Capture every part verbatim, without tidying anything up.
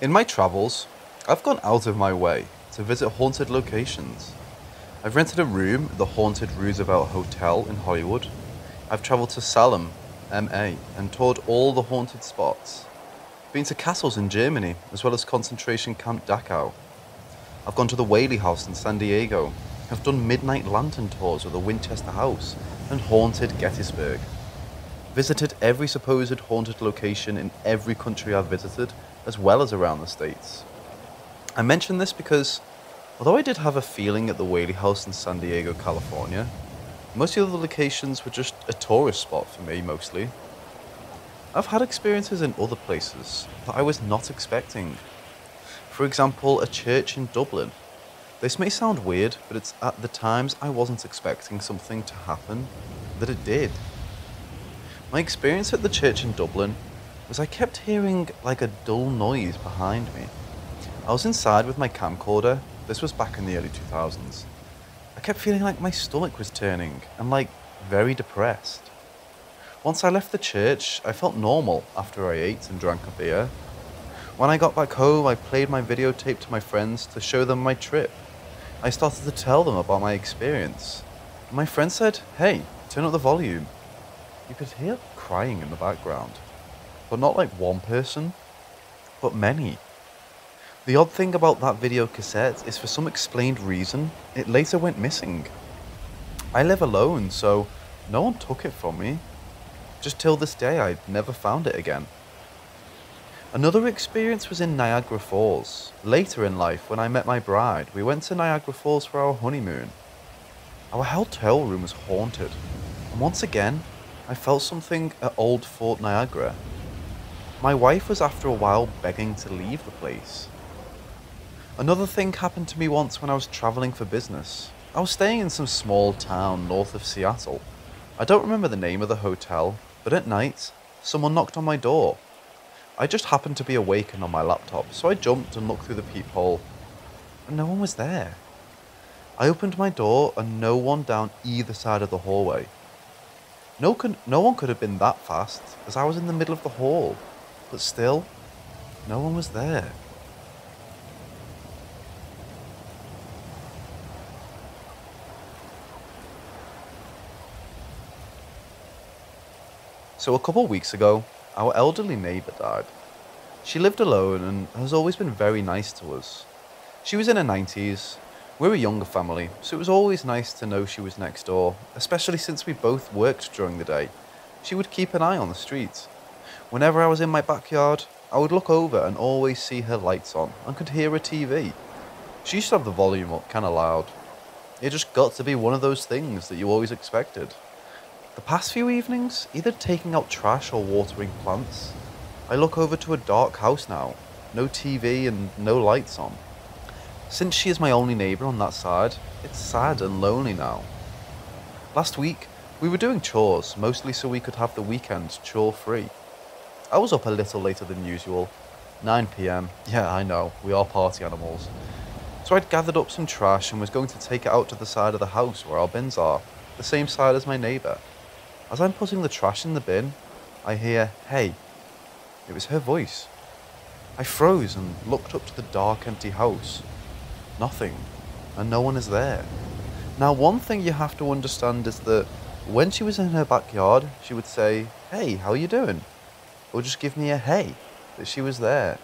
In my travels, I've gone out of my way to visit haunted locations. I've rented a room at the Haunted Roosevelt Hotel in Hollywood. I've traveled to Salem, M A, and toured all the haunted spots. Been to castles in Germany, as well as concentration camp Dachau. I've gone to the Whaley House in San Diego. I've done midnight lantern tours of the Winchester House and Haunted Gettysburg. Visited every supposed haunted location in every country I've visited, as well as around the States. I mention this because, although I did have a feeling at the Whaley House in San Diego, California, most of the locations were just a tourist spot for me, mostly. I've had experiences in other places that I was not expecting. For example, a church in Dublin. This may sound weird, but it's at the times I wasn't expecting something to happen, that it did. My experience at the church in Dublin was I kept hearing like a dull noise behind me. I was inside with my camcorder. This was back in the early two thousands. I kept feeling like my stomach was turning and like very depressed. Once I left the church, I felt normal after I ate and drank a beer. When I got back home, I played my videotape to my friends to show them my trip. I started to tell them about my experience. My friend said, "Hey, turn up the volume." You could hear crying in the background, but not like one person, but many. The odd thing about that video cassette is for some explained reason, it later went missing. I live alone, so no one took it from me. Just till this day, I'd never found it again. Another experience was in Niagara Falls. Later in life, when I met my bride, we went to Niagara Falls for our honeymoon. Our hotel room was haunted, and once again, I felt something at Old Fort Niagara. My wife was after a while begging to leave the place. Another thing happened to me once when I was traveling for business. I was staying in some small town north of Seattle. I don't remember the name of the hotel, but at night, someone knocked on my door. I just happened to be awake and on my laptop, so I jumped and looked through the peephole, and no one was there. I opened my door and no one down either side of the hallway. No, con no one could have been that fast, as I was in the middle of the hall, but still, no one was there. So a couple weeks ago, our elderly neighbour died. She lived alone and has always been very nice to us. She was in her nineties, we're a younger family, so it was always nice to know she was next door, especially since we both worked during the day. She would keep an eye on the street. Whenever I was in my backyard, I would look over and always see her lights on and could hear her T V. She used to have the volume up kind of loud. It just got to be one of those things that you always expected. The past few evenings, either taking out trash or watering plants, I look over to a dark house now, no T V and no lights on. Since she is my only neighbour on that side, it's sad and lonely now. Last week, we were doing chores, mostly so we could have the weekend chore-free. I was up a little later than usual, nine p m, yeah I know, we are party animals. So I'd gathered up some trash and was going to take it out to the side of the house where our bins are, the same side as my neighbour. As I'm putting the trash in the bin, I hear, "Hey." It was her voice. I froze and looked up to the dark, empty house. Nothing, and no one is there. Now, one thing you have to understand is that when she was in her backyard, she would say, "Hey, how you doing?" Or just give me a hey, that she was there.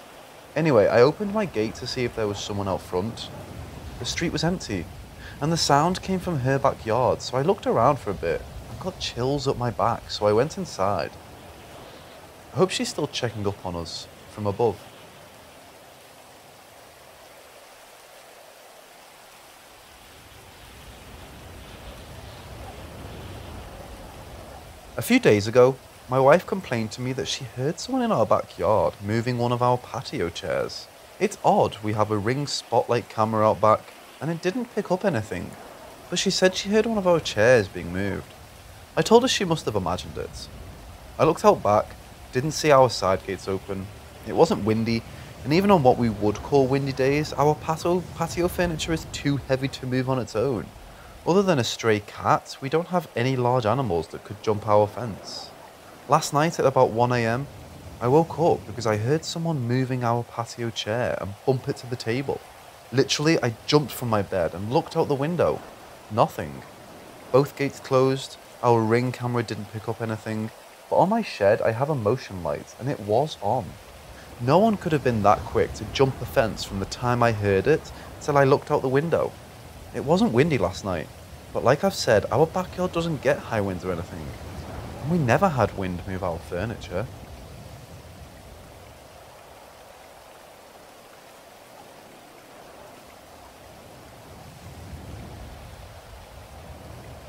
Anyway, I opened my gate to see if there was someone out front. The street was empty, and the sound came from her backyard, so I looked around for a bit. Got chills up my back, so I went inside. I hope she's still checking up on us from above. A few days ago, my wife complained to me that she heard someone in our backyard moving one of our patio chairs. It's odd, we have a Ring spotlight camera out back, and it didn't pick up anything, but she said she heard one of our chairs being moved. I told her she must have imagined it. I looked out back, didn't see our side gates open. It wasn't windy, and even on what we would call windy days, our patio, patio furniture is too heavy to move on its own. Other than a stray cat, we don't have any large animals that could jump our fence. Last night at about one a m, I woke up because I heard someone moving our patio chair and bump it to the table. Literally, I jumped from my bed and looked out the window. Nothing. Both gates closed, our ring camera didn't pick up anything, but on my shed I have a motion light and it was on. No one could have been that quick to jump the fence from the time I heard it till I looked out the window. It wasn't windy last night, but like I've said, our backyard doesn't get high winds or anything. And we never had wind move our furniture.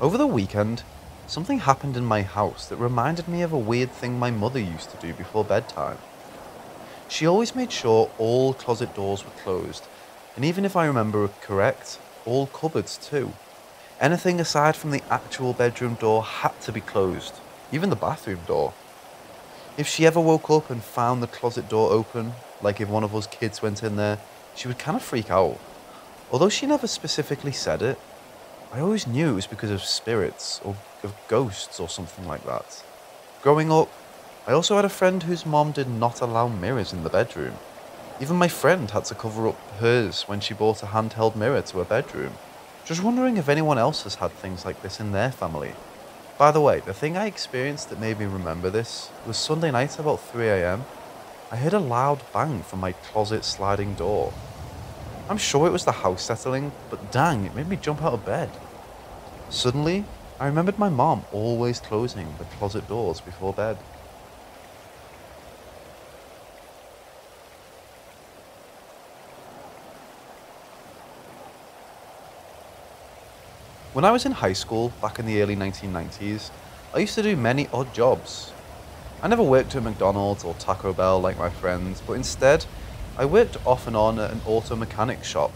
Over the weekend, something happened in my house that reminded me of a weird thing my mother used to do before bedtime. She always made sure all closet doors were closed, and even if I remember correct, all cupboards too. Anything aside from the actual bedroom door had to be closed, even the bathroom door. If she ever woke up and found the closet door open, like if one of us kids went in there, she would kind of freak out. Although she never specifically said it, I always knew it was because of spirits or of ghosts or something like that. Growing up, I also had a friend whose mom did not allow mirrors in the bedroom. Even my friend had to cover up hers when she bought a handheld mirror to her bedroom. Just wondering if anyone else has had things like this in their family. By the way, the thing I experienced that made me remember this was Sunday night about three a m. I heard a loud bang from my closet sliding door. I'm sure it was the house settling, but dang, it made me jump out of bed. Suddenly, I remembered my mom always closing the closet doors before bed. When I was in high school, back in the early nineteen nineties, I used to do many odd jobs. I never worked at McDonald's or Taco Bell like my friends, but instead, I worked off and on at an auto mechanic shop.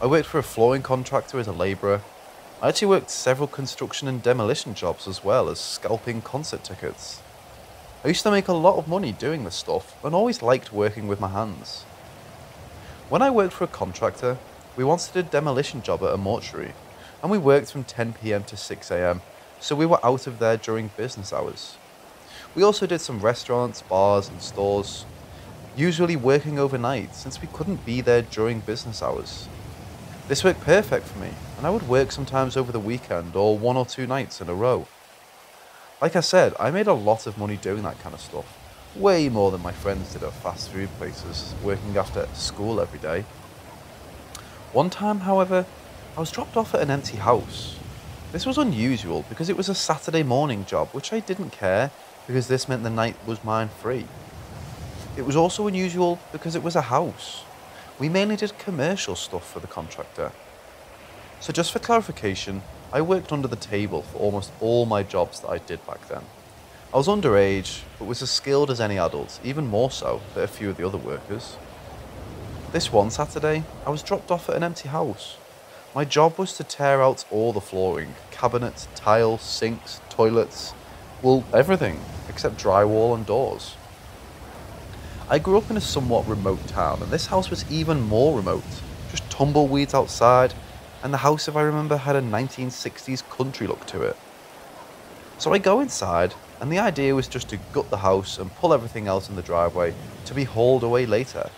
I worked for a flooring contractor as a labourer. I actually worked several construction and demolition jobs as well as scalping concert tickets. I used to make a lot of money doing this stuff and always liked working with my hands. When I worked for a contractor, we once did a demolition job at a mortuary and we worked from ten p m to six a m, so we were out of there during business hours. We also did some restaurants, bars and stores, usually working overnight since we couldn't be there during business hours. This worked perfect for me, and I would work sometimes over the weekend or one or two nights in a row. Like I said, I made a lot of money doing that kind of stuff, way more than my friends did at fast food places, working after school every day. One time, however, I was dropped off at an empty house. This was unusual because it was a Saturday morning job, which I didn't care because this meant the night was mine free. It was also unusual because it was a house. We mainly did commercial stuff for the contractor. So just for clarification, I worked under the table for almost all my jobs that I did back then. I was underage, but was as skilled as any adult, even more so than a few of the other workers. This one Saturday, I was dropped off at an empty house. My job was to tear out all the flooring, cabinets, tiles, sinks, toilets, well, everything except drywall and doors. I grew up in a somewhat remote town, and this house was even more remote. Just tumbleweeds outside, and the house, if I remember, had a nineteen sixties country look to it. So I go inside, and the idea was just to gut the house and pull everything else in the driveway to be hauled away later.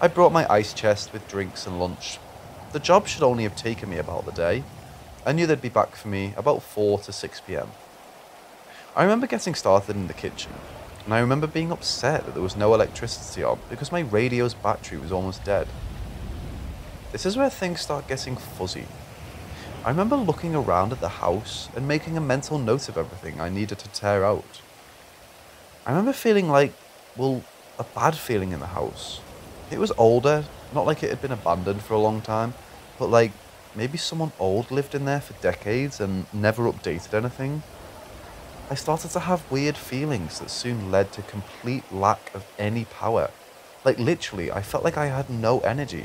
I brought my ice chest with drinks and lunch. The job should only have taken me about the day. I knew they'd be back for me about four to six p m. I remember getting started in the kitchen. And I remember being upset that there was no electricity on because my radio's battery was almost dead. This is where things start getting fuzzy. I remember looking around at the house and making a mental note of everything I needed to tear out. I remember feeling like, well, a bad feeling in the house. It was older, not like it had been abandoned for a long time, but like maybe someone old lived in there for decades and never updated anything. I started to have weird feelings that soon led to complete lack of any power. Like literally, I felt like I had no energy.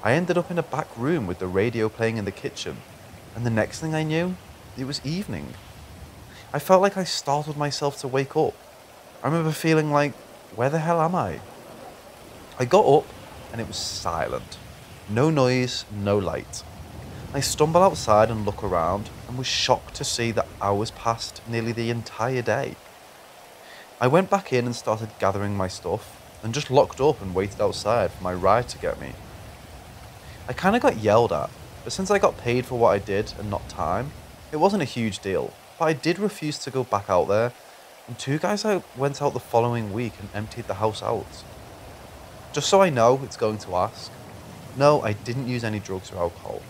I ended up in a back room with the radio playing in the kitchen, and the next thing I knew, it was evening. I felt like I startled myself to wake up. I remember feeling like, where the hell am I? I got up and it was silent. No noise, no light. I stumble outside and look around and was shocked to see that hours passed nearly the entire day. I went back in and started gathering my stuff, and just locked up and waited outside for my ride to get me. I kind of got yelled at, but since I got paid for what I did and not time, it wasn't a huge deal, but I did refuse to go back out there, and two guys I went out the following week and emptied the house out. Just so I know it's going to ask, no, I didn't use any drugs or alcohol.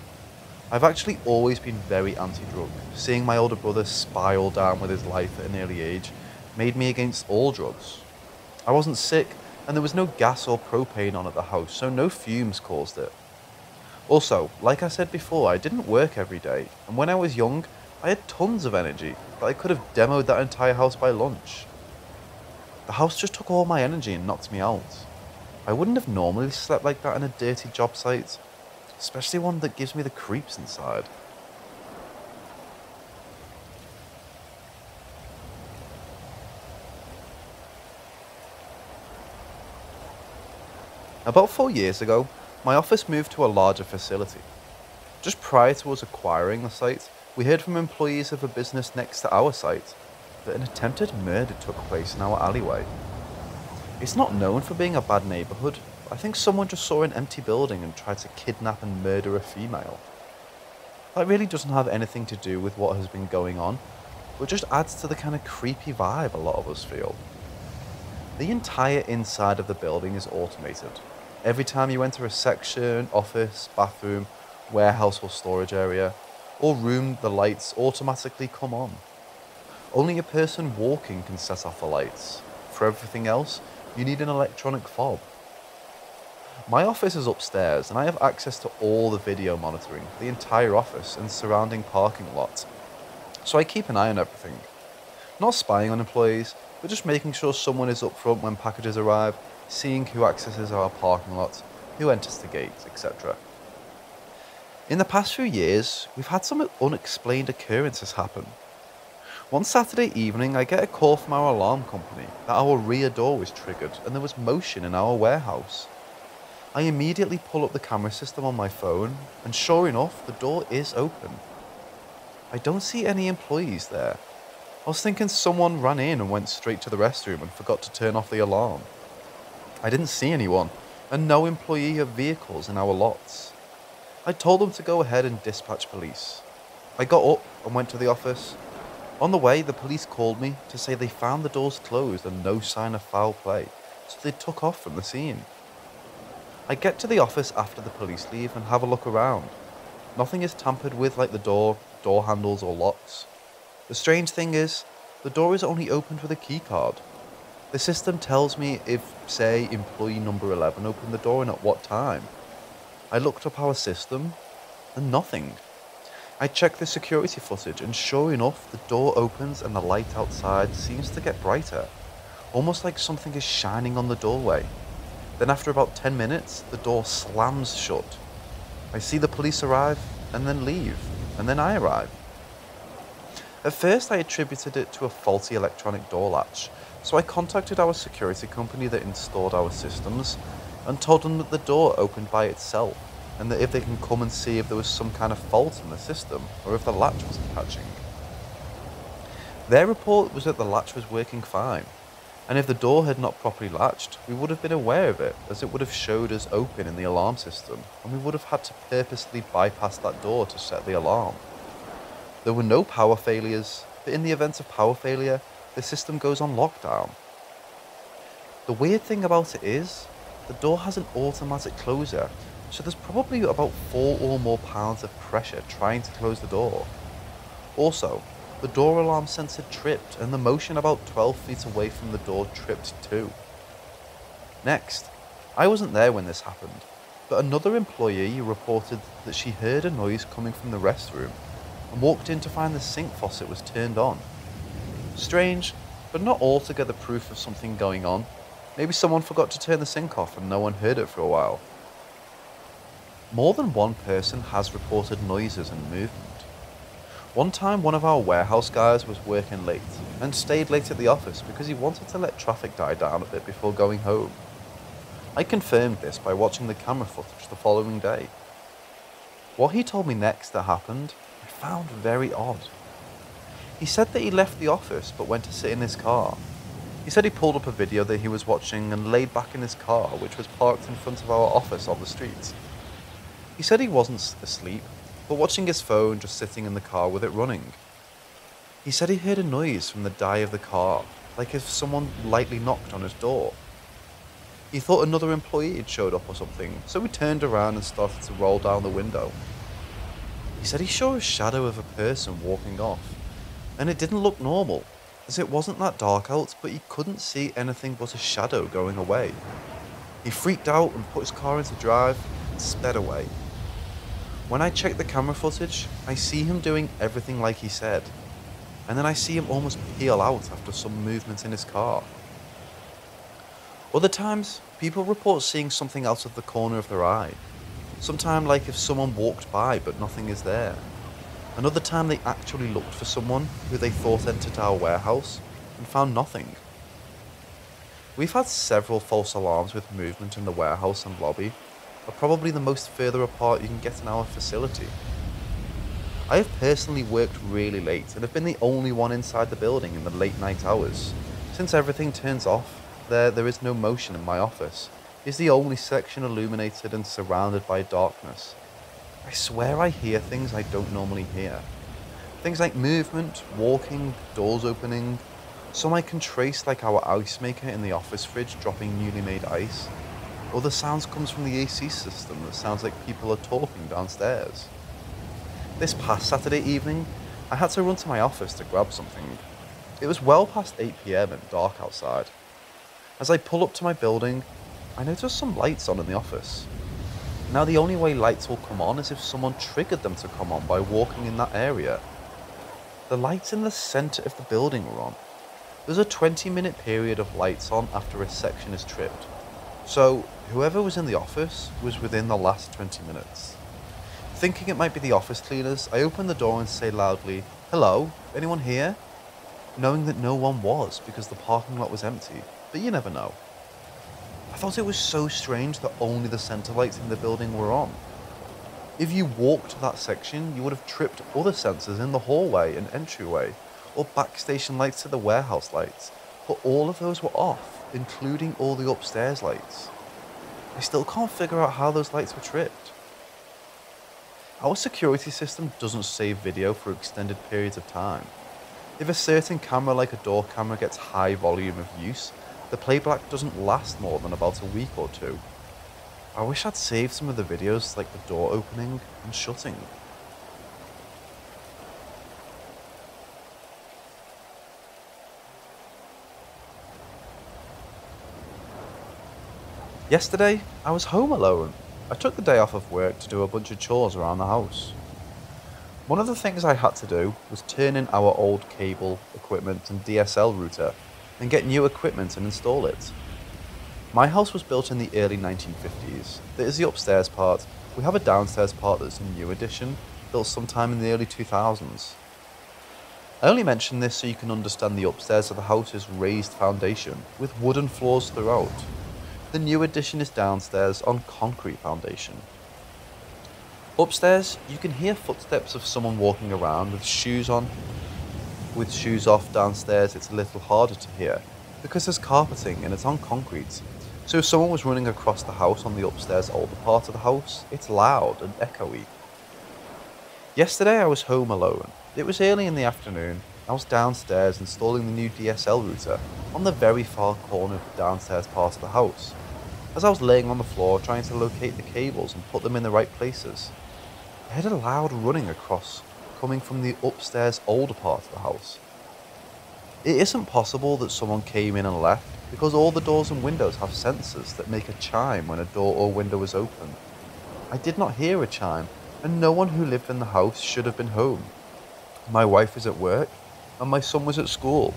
I've actually always been very anti-drug. Seeing my older brother spiral down with his life at an early age made me against all drugs. I wasn't sick, and there was no gas or propane on at the house, so no fumes caused it. Also, like I said before, I didn't work every day, and when I was young, I had tons of energy, that I could have demoed that entire house by lunch. The house just took all my energy and knocked me out. I wouldn't have normally slept like that in a dirty job site, especially one that gives me the creeps inside. About four years ago, my office moved to a larger facility. Just prior to us acquiring the site, we heard from employees of a business next to our site that an attempted murder took place in our alleyway. It's not known for being a bad neighbourhood, but I think someone just saw an empty building and tried to kidnap and murder a female. That really doesn't have anything to do with what has been going on, but just adds to the kind of creepy vibe a lot of us feel. The entire inside of the building is automated. Every time you enter a section, office, bathroom, warehouse or storage area, or room, the lights automatically come on. Only a person walking can set off the lights. For everything else, you need an electronic fob. My office is upstairs, and I have access to all the video monitoring, the entire office and surrounding parking lot. So I keep an eye on everything. Not spying on employees, but just making sure someone is up front when packages arrive, seeing who accesses our parking lot, who enters the gates, et cetera. In the past few years, we've had some unexplained occurrences happen. One Saturday evening, I get a call from our alarm company that our rear door was triggered and there was motion in our warehouse. I immediately pull up the camera system on my phone, and sure enough, the door is open. I don't see any employees there. I was thinking someone ran in and went straight to the restroom and forgot to turn off the alarm. I didn't see anyone, and no employee or vehicles in our lots. I told them to go ahead and dispatch police. I got up and went to the office. On the way, the police called me to say they found the doors closed and no sign of foul play, so they took off from the scene. I get to the office after the police leave and have a look around. Nothing is tampered with, like the door, door handles or locks. The strange thing is, the door is only opened with a key card. The system tells me if, say, employee number eleven opened the door and at what time. I looked up our system, and nothing. I checked the security footage, and sure enough, the door opens and the light outside seems to get brighter, almost like something is shining on the doorway. Then after about ten minutes, the door slams shut. I see the police arrive, and then leave, and then I arrive. At first, I attributed it to a faulty electronic door latch, so I contacted our security company that installed our systems and told them that the door opened by itself, and that if they can come and see if there was some kind of fault in the system or if the latch was catching. Their report was that the latch was working fine, and if the door had not properly latched, we would have been aware of it, as it would have showed as open in the alarm system, and we would have had to purposely bypass that door to set the alarm. There were no power failures, but in the event of power failure, the system goes on lockdown. The weird thing about it is, the door has an automatic closer, so there's probably about four or more pounds of pressure trying to close the door. Also, the door alarm sensor tripped, and the motion about twelve feet away from the door tripped too. Next, I wasn't there when this happened, but another employee reported that she heard a noise coming from the restroom and walked in to find the sink faucet was turned on. Strange, but not altogether proof of something going on. Maybe someone forgot to turn the sink off and no one heard it for a while. More than one person has reported noises and movement. One time, one of our warehouse guys was working late and stayed late at the office because he wanted to let traffic die down a bit before going home. I confirmed this by watching the camera footage the following day. What he told me next that happened, I found very odd. He said that he left the office but went to sit in his car. He said he pulled up a video that he was watching and laid back in his car, which was parked in front of our office on the street. He said he wasn't asleep, but watching his phone just sitting in the car with it running. He said he heard a noise from the die of the car, like if someone lightly knocked on his door. He thought another employee had showed up or something, so he turned around and started to roll down the window. He said he saw a shadow of a person walking off, and it didn't look normal, as it wasn't that dark out, but he couldn't see anything but a shadow going away. He freaked out and put his car into drive and sped away. When I check the camera footage, I see him doing everything like he said, and then I see him almost peel out after some movement in his car. Other times, people report seeing something out of the corner of their eye. Sometime like if someone walked by but nothing is there. Another time they actually looked for someone who they thought entered our warehouse and found nothing. We've had several false alarms with movement in the warehouse and lobby, are probably the most further apart you can get in our facility. I have personally worked really late and have been the only one inside the building in the late night hours. Since everything turns off, There, there is no motion in my office. It's the only section illuminated and surrounded by darkness. I swear I hear things I don't normally hear. Things like movement, walking, doors opening. Some I can trace, like our ice maker in the office fridge dropping newly made ice. Other sounds comes from the A C system that sounds like people are talking downstairs. This past Saturday evening, I had to run to my office to grab something. It was well past eight p m and dark outside. As I pull up to my building, I notice some lights on in the office. Now the only way lights will come on is if someone triggered them to come on by walking in that area. The lights in the centre of the building were on. There's a twenty minute period of lights on after a section is tripped. So whoever was in the office was within the last twenty minutes. Thinking it might be the office cleaners, I open the door and say loudly, "Hello, anyone here?" Knowing that no one was because the parking lot was empty. But you never know. I thought it was so strange that only the centre lights in the building were on. If you walked that section, you would have tripped other sensors in the hallway and entryway, or backstation lights to the warehouse lights, but all of those were off, including all the upstairs lights. I still can't figure out how those lights were tripped. Our security system doesn't save video for extended periods of time. If a certain camera, like a door camera, gets high volume of use, the playback doesn't last more than about a week or two. I wish I'd saved some of the videos, like the door opening and shutting. Yesterday, I was home alone. I took the day off of work to do a bunch of chores around the house. One of the things I had to do was turn in our old cable equipment and D S L router and get new equipment and install it. My house was built in the early nineteen fifties. There is the upstairs part. We have a downstairs part that's a new addition, built sometime in the early two thousands. I only mention this so you can understand the upstairs of the house's raised foundation, with wooden floors throughout. The new addition is downstairs on concrete foundation. Upstairs, you can hear footsteps of someone walking around with shoes on. With shoes off downstairs, it's a little harder to hear because there's carpeting and it's on concrete. So if someone was running across the house on the upstairs older part of the house, it's loud and echoey. Yesterday I was home alone. It was early in the afternoon. I was downstairs installing the new D S L router on the very far corner of the downstairs part of the house, as I was laying on the floor trying to locate the cables and put them in the right places. I heard a loud running across coming from the upstairs older part of the house. It isn't possible that someone came in and left because all the doors and windows have sensors that make a chime when a door or window is open. I did not hear a chime, and no one who lived in the house should have been home. My wife is at work and my son was at school.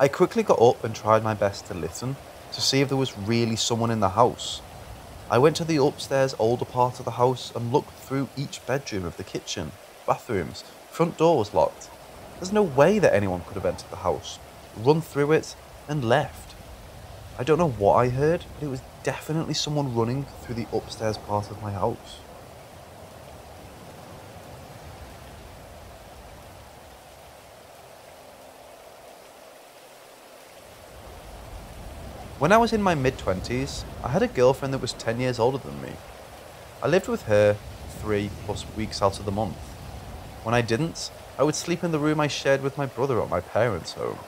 I quickly got up and tried my best to listen to see if there was really someone in the house. I went to the upstairs older part of the house and looked through each bedroom of the kitchen, bathrooms. Front door was locked. There's no way that anyone could have entered the house, run through it and left. I don't know what I heard, but it was definitely someone running through the upstairs part of my house. When I was in my mid twenties, I had a girlfriend that was ten years older than me. I lived with her three plus weeks out of the month. When I didn't, I would sleep in the room I shared with my brother at my parents' home.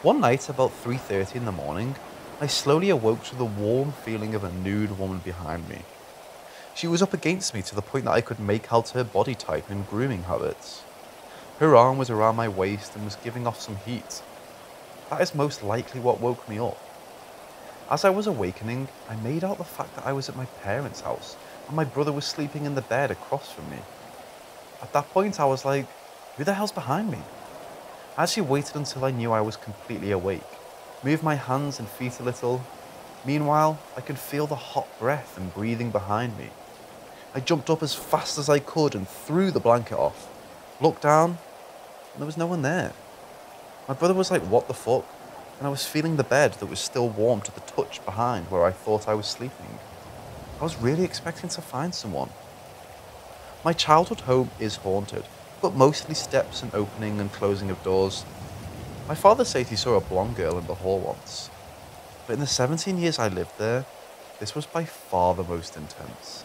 One night, about three thirty in the morning, I slowly awoke to the warm feeling of a nude woman behind me. She was up against me to the point that I could make out her body type and grooming habits. Her arm was around my waist and was giving off some heat. That is most likely what woke me up. As I was awakening, I made out the fact that I was at my parents' house and my brother was sleeping in the bed across from me. At that point, I was like, who the hell's behind me? I actually waited until I knew I was completely awake, moved my hands and feet a little. Meanwhile, I could feel the hot breath and breathing behind me. I jumped up as fast as I could and threw the blanket off. Looked down, and there was no one there. My brother was like, what the fuck? And I was feeling the bed that was still warm to the touch behind where I thought I was sleeping. I was really expecting to find someone. My childhood home is haunted, but mostly steps and opening and closing of doors. My father said he saw a blonde girl in the hall once. But in the seventeen years I lived there, this was by far the most intense.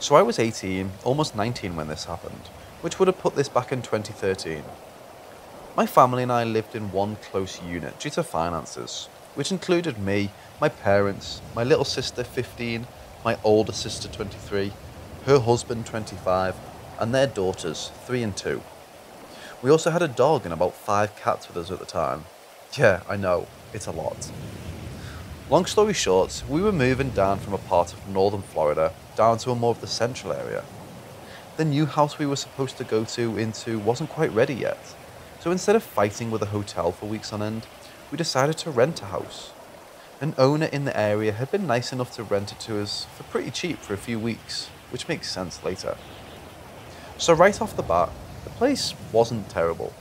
So I was eighteen, almost nineteen when this happened, which would have put this back in twenty thirteen. My family and I lived in one close unit due to finances, which included me, my parents, my little sister fifteen, my older sister twenty-three, her husband twenty-five, and their daughters three and two. We also had a dog and about five cats with us at the time. Yeah, I know, it's a lot. Long story short, we were moving down from a part of northern Florida down to a more of the central area. The new house we were supposed to go to into wasn't quite ready yet, so instead of fighting with a hotel for weeks on end, we decided to rent a house. An owner in the area had been nice enough to rent it to us for pretty cheap for a few weeks, which makes sense later. So right off the bat, the place wasn't terrible.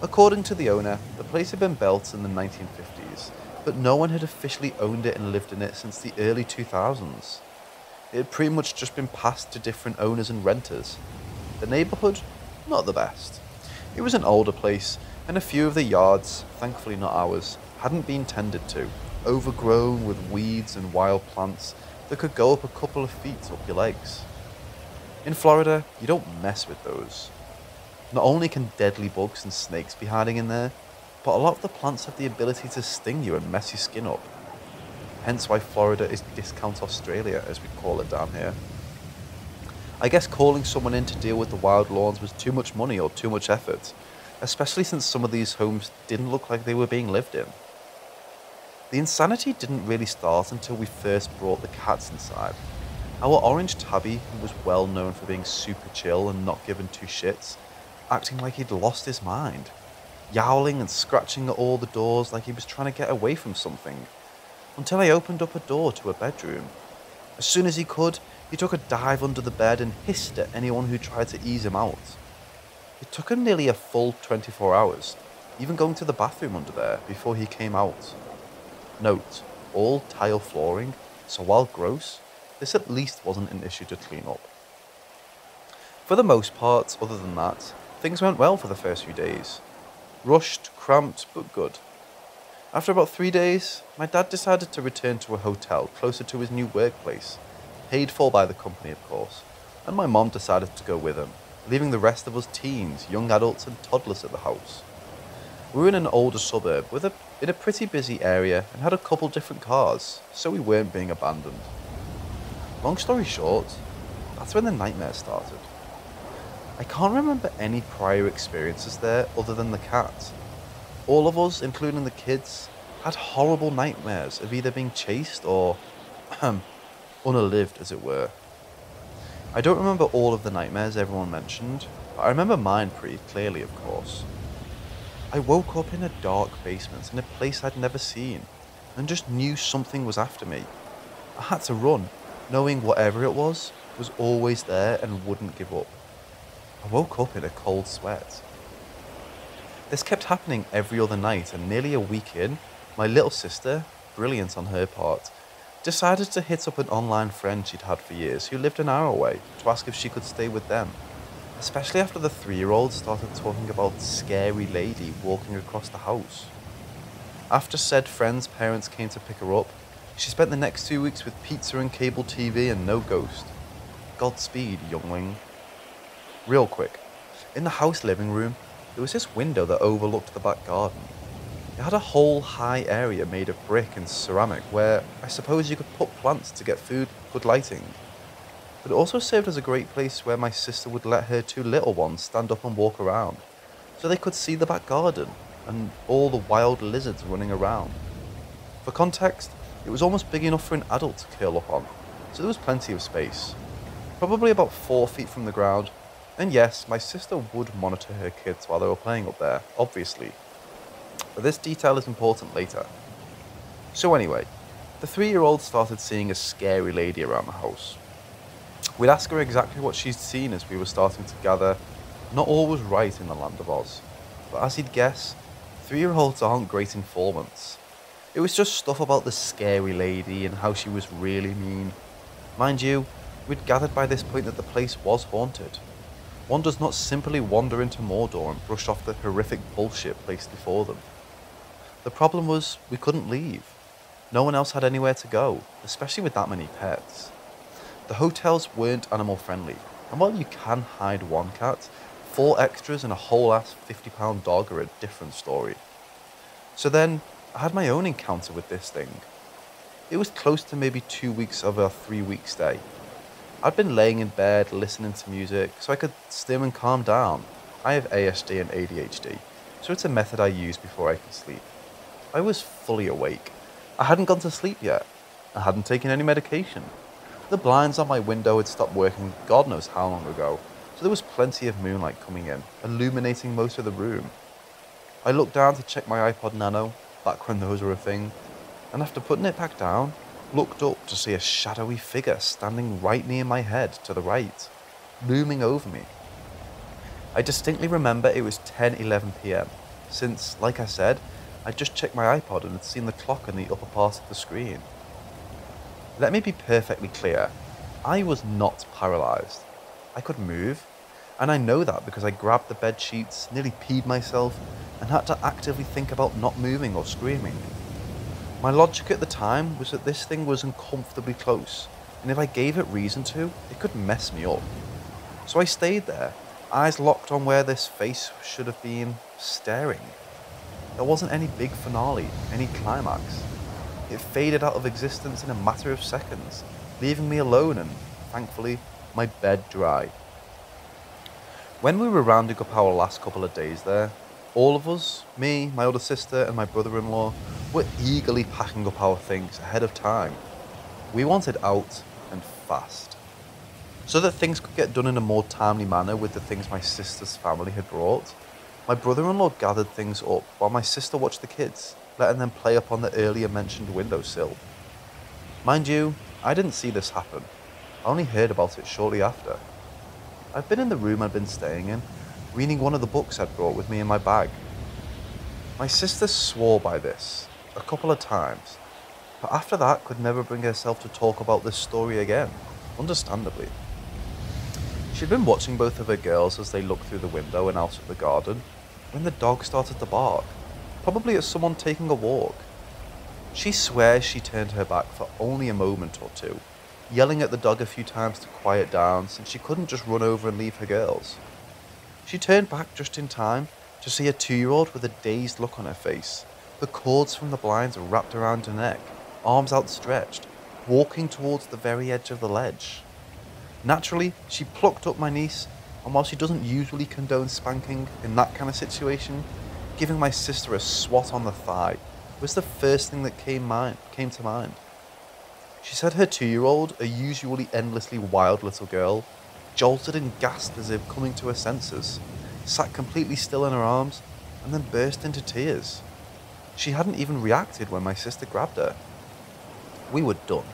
According to the owner, the place had been built in the nineteen fifties, but no one had officially owned it and lived in it since the early two thousands. It had pretty much just been passed to different owners and renters. The neighbourhood, not the best. It was an older place, and a few of the yards, thankfully not ours, hadn't been tended to, overgrown with weeds and wild plants that could go up a couple of feet up your legs. In Florida, you don't mess with those. Not only can deadly bugs and snakes be hiding in there, but a lot of the plants have the ability to sting you and mess your skin up. Hence why Florida is discount Australia, as we call it down here. I guess calling someone in to deal with the wild lawns was too much money or too much effort, especially since some of these homes didn't look like they were being lived in. The insanity didn't really start until we first brought the cats inside. Our orange tabby, who was well known for being super chill and not given two shits, acting like he'd lost his mind, yowling and scratching at all the doors like he was trying to get away from something, until I opened up a door to a bedroom. As soon as he could, he took a dive under the bed and hissed at anyone who tried to ease him out. It took him nearly a full twenty-four hours, even going to the bathroom under there, before he came out. Note, all tile flooring, so while gross, this at least wasn't an issue to clean up. For the most part, other than that, things went well for the first few days. Rushed, cramped, but good. After about three days, my dad decided to return to a hotel closer to his new workplace, paid for by the company of course, and my mom decided to go with him, leaving the rest of us teens, young adults and toddlers at the house. We were in an older suburb with a, in a pretty busy area and had a couple different cars, so we weren't being abandoned. Long story short, that's when the nightmare started. I can't remember any prior experiences there other than the cat. All of us, including the kids, had horrible nightmares of either being chased or unalived, as it were. I don't remember all of the nightmares everyone mentioned, but I remember mine pretty clearly, of course. I woke up in a dark basement in a place I'd never seen, and just knew something was after me. I had to run, knowing whatever it was, was always there and wouldn't give up. I woke up in a cold sweat. This kept happening every other night, and nearly a week in, my little sister, brilliant on her part, decided to hit up an online friend she'd had for years who lived an hour away to ask if she could stay with them, especially after the three-year-old started talking about scary lady walking across the house. After said friend's parents came to pick her up, she spent the next two weeks with pizza and cable T V and no ghost. Godspeed, youngling. Real quick, in the house living room, there was this window that overlooked the back garden. It had a whole high area made of brick and ceramic where I suppose you could put plants to get food, good lighting. But it also served as a great place where my sister would let her two little ones stand up and walk around, so they could see the back garden and all the wild lizards running around. For context, it was almost big enough for an adult to curl up on, so there was plenty of space. Probably about four feet from the ground, and yes, my sister would monitor her kids while they were playing up there, obviously. But this detail is important later. So anyway, the three-year-old started seeing a scary lady around the house. We'd ask her exactly what she'd seen as we were starting to gather. Not all was right in the Land of Oz, but as you'd guess, three-year-olds aren't great informants. It was just stuff about the scary lady and how she was really mean. Mind you, we'd gathered by this point that the place was haunted. One does not simply wander into Mordor and brush off the horrific bullshit placed before them. The problem was, we couldn't leave. No one else had anywhere to go, especially with that many pets. The hotels weren't animal friendly, and while you can hide one cat, four extras and a whole ass fifty pound dog are a different story. So then, I had my own encounter with this thing. It was close to maybe two weeks of our three week stay. I'd been laying in bed listening to music so I could stim and calm down. I have A S D and A D H D, so it's a method I use before I can sleep. I was fully awake. I hadn't gone to sleep yet. I hadn't taken any medication. The blinds on my window had stopped working God knows how long ago, so there was plenty of moonlight coming in, illuminating most of the room. I looked down to check my iPod Nano, back when those were a thing, and after putting it back down, looked up to see a shadowy figure standing right near my head to the right, looming over me. I distinctly remember it was ten eleven p m, since, like I said, I'd just checked my iPod and had seen the clock in the upper part of the screen. Let me be perfectly clear, I was not paralysed. I could move, and I know that because I grabbed the bed sheets, nearly peed myself, and had to actively think about not moving or screaming. My logic at the time was that this thing was uncomfortably close, and if I gave it reason to, it could mess me up. So I stayed there, eyes locked on where this face should have been, staring. There wasn't any big finale, any climax. It faded out of existence in a matter of seconds, leaving me alone and, thankfully, my bed dry. When we were rounding up our last couple of days there, all of us, me, my older sister and my brother-in-law, were eagerly packing up our things ahead of time. We wanted out and fast, so that things could get done in a more timely manner with the things my sister's family had brought. My brother-in-law gathered things up while my sister watched the kids, letting them play upon the earlier mentioned windowsill. Mind you, I didn't see this happen. I only heard about it shortly after. I'd been in the room I'd been staying in, reading one of the books I'd brought with me in my bag. My sister swore by this a couple of times, but after that could never bring herself to talk about this story again, understandably. She'd been watching both of her girls as they looked through the window and out of the garden when the dog started to bark, probably at someone taking a walk. She swears she turned her back for only a moment or two, yelling at the dog a few times to quiet down since she couldn't just run over and leave her girls. She turned back just in time to see a two-year-old with a dazed look on her face, the cords from the blinds wrapped around her neck, arms outstretched, walking towards the very edge of the ledge. Naturally, she plucked up my niece, and while she doesn't usually condone spanking in that kind of situation, giving my sister a swat on the thigh was the first thing that came, mind, came to mind. She said her two-year-old, a usually endlessly wild little girl, jolted and gasped as if coming to her senses, sat completely still in her arms, and then burst into tears. She hadn't even reacted when my sister grabbed her. We were done.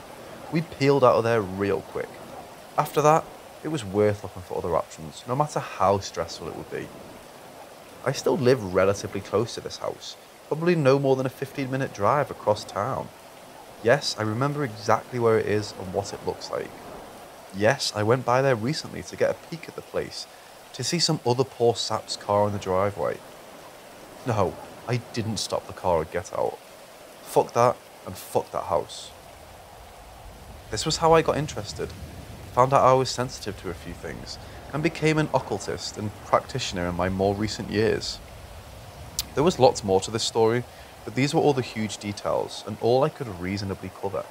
We peeled out of there real quick. After that, it was worth looking for other options, no matter how stressful it would be. I still live relatively close to this house, probably no more than a fifteen minute drive across town. Yes, I remember exactly where it is and what it looks like. Yes, I went by there recently to get a peek at the place, to see some other poor sap's car in the driveway. No, I didn't stop the car and get out. Fuck that, and fuck that house. This was how I got interested, found out I was sensitive to a few things, and became an occultist and practitioner in my more recent years. There was lots more to this story, but these were all the huge details and all I could reasonably cover.